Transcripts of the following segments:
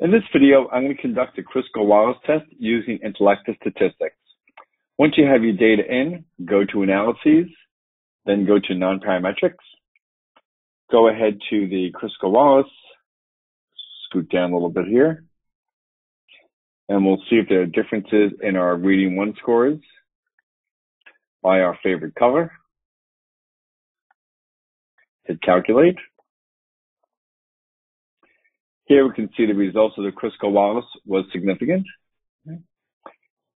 In this video, I'm going to conduct a Kruskal-Wallis test using Intellectus Statistics. Once you have your data in, go to Analyses, then go to Non-Parametrics. Go ahead to the Kruskal-Wallis, scoot down a little bit here, and we'll see if there are differences in our Reading 1 scores by our favorite color. Hit Calculate. Here we can see the results of the Kruskal-Wallis was significant,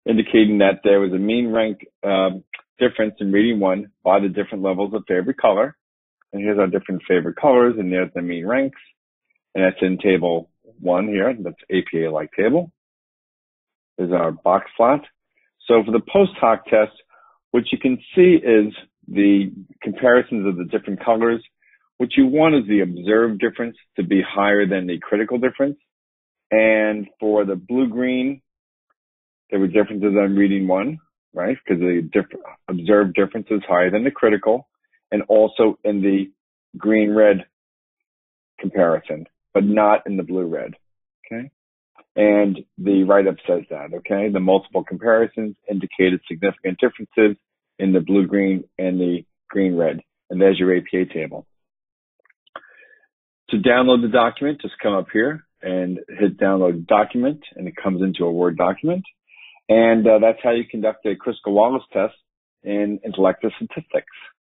indicating that there was a mean rank difference in Reading 1 by the different levels of favorite color. And here's our different favorite colors, and there's the mean ranks. And that's in Table 1 here, that's APA-like table. There's our box plot. So for the post hoc test, what you can see is the comparisons of the different colors. What you want is the observed difference to be higher than the critical difference. And for the blue-green, there were differences on Reading 1, right? Because the observed difference is higher than the critical, and also in the green-red comparison, but not in the blue-red, okay? And the write-up says that, okay? The multiple comparisons indicated significant differences in the blue-green and the green-red. And there's your APA table. To download the document, just come up here and hit download document, and it comes into a Word document. And that's how you conduct a Kruskal-Wallis test in Intellectus Statistics.